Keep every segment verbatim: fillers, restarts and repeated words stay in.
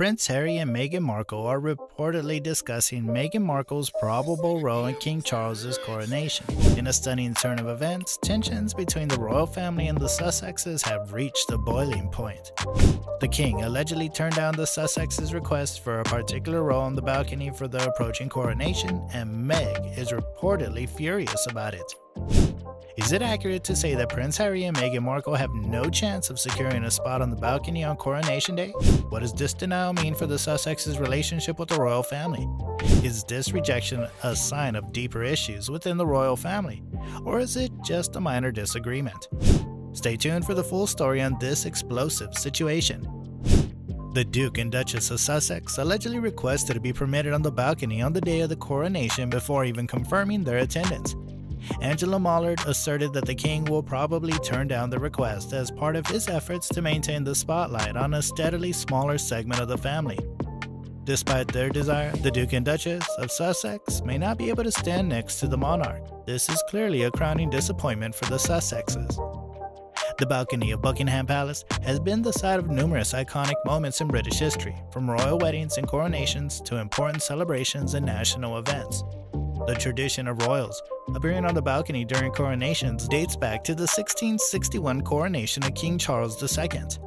Prince Harry and Meghan Markle are reportedly discussing Meghan Markle's probable role in King Charles's coronation. In a stunning turn of events, tensions between the royal family and the Sussexes have reached the boiling point. The king allegedly turned down the Sussexes' request for a particular role on the balcony for the approaching coronation, and Meg is reportedly furious about it. Is it accurate to say that Prince Harry and Meghan Markle have no chance of securing a spot on the balcony on Coronation Day? What does this denial mean for the Sussexes' relationship with the royal family? Is this rejection a sign of deeper issues within the royal family, or is it just a minor disagreement? Stay tuned for the full story on this explosive situation. The Duke and Duchess of Sussex allegedly requested to be permitted on the balcony on the day of the coronation before even confirming their attendance. Angela Mollard asserted that the king will probably turn down the request as part of his efforts to maintain the spotlight on a steadily smaller segment of the family. Despite their desire, the Duke and Duchess of Sussex may not be able to stand next to the monarch. This is clearly a crowning disappointment for the Sussexes. The balcony of Buckingham Palace has been the site of numerous iconic moments in British history, from royal weddings and coronations to important celebrations and national events. The tradition of royals appearing on the balcony during coronations dates back to the sixteen sixty-one coronation of King Charles the second.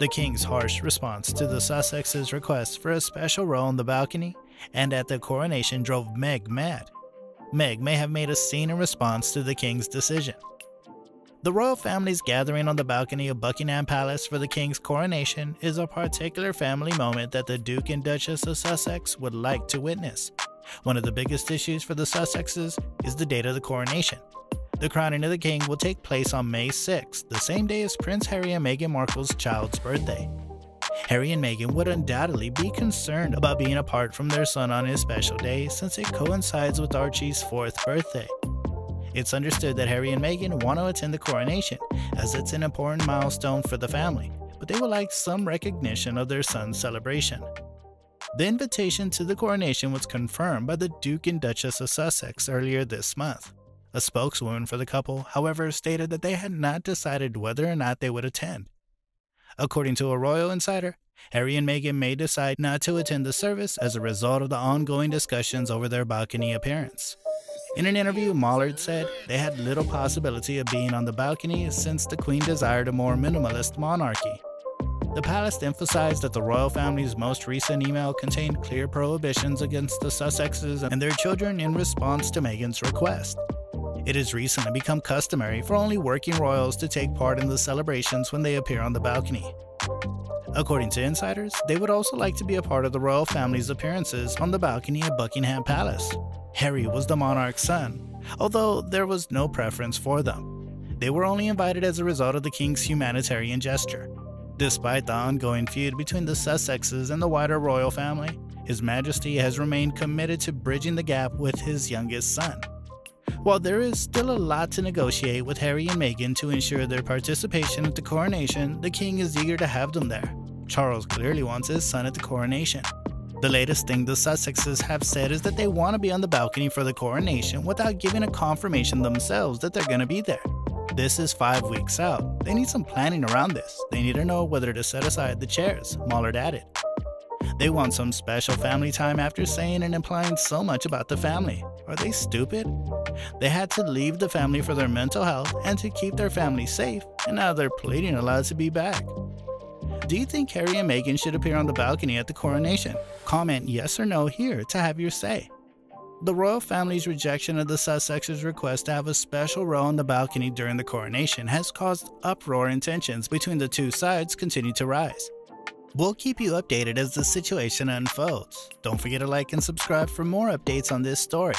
The king's harsh response to the Sussexes' request for a special role on the balcony and at the coronation drove Meg mad. Meg may have made a scene in response to the king's decision. The royal family's gathering on the balcony of Buckingham Palace for the king's coronation is a particular family moment that the Duke and Duchess of Sussex would like to witness. One of the biggest issues for the Sussexes is the date of the coronation. The crowning of the king will take place on May sixth, the same day as Prince Harry and Meghan Markle's child's birthday. Harry and Meghan would undoubtedly be concerned about being apart from their son on his special day since it coincides with Archie's fourth birthday. It's understood that Harry and Meghan want to attend the coronation as it's an important milestone for the family, but they would like some recognition of their son's celebration. The invitation to the coronation was confirmed by the Duke and Duchess of Sussex earlier this month. A spokeswoman for the couple, however, stated that they had not decided whether or not they would attend. According to a royal insider, Harry and Meghan may decide not to attend the service as a result of the ongoing discussions over their balcony appearance. In an interview, Mollard said they had little possibility of being on the balcony since the Queen desired a more minimalist monarchy. The palace emphasized that the royal family's most recent email contained clear prohibitions against the Sussexes and their children in response to Meghan's request. It has recently become customary for only working royals to take part in the celebrations when they appear on the balcony. According to insiders, they would also like to be a part of the royal family's appearances on the balcony of Buckingham Palace. Harry was the monarch's son, although there was no preference for them. They were only invited as a result of the king's humanitarian gesture. Despite the ongoing feud between the Sussexes and the wider royal family, His Majesty has remained committed to bridging the gap with his youngest son. While there is still a lot to negotiate with Harry and Meghan to ensure their participation at the coronation, the king is eager to have them there. Charles clearly wants his son at the coronation. The latest thing the Sussexes have said is that they want to be on the balcony for the coronation without giving a confirmation themselves that they're going to be there. This is five weeks out. They need some planning around this. They need to know whether to set aside the chairs, Mollard added. They want some special family time after saying and implying so much about the family. Are they stupid? They had to leave the family for their mental health and to keep their family safe, and now they're pleading allowed to be back. Do you think Harry and Meghan should appear on the balcony at the coronation? Comment yes or no here to have your say. The royal family's rejection of the Sussexes' request to have a special role on the balcony during the coronation has caused uproar, and tensions between the two sides continue to rise. We'll keep you updated as the situation unfolds. Don't forget to like and subscribe for more updates on this story.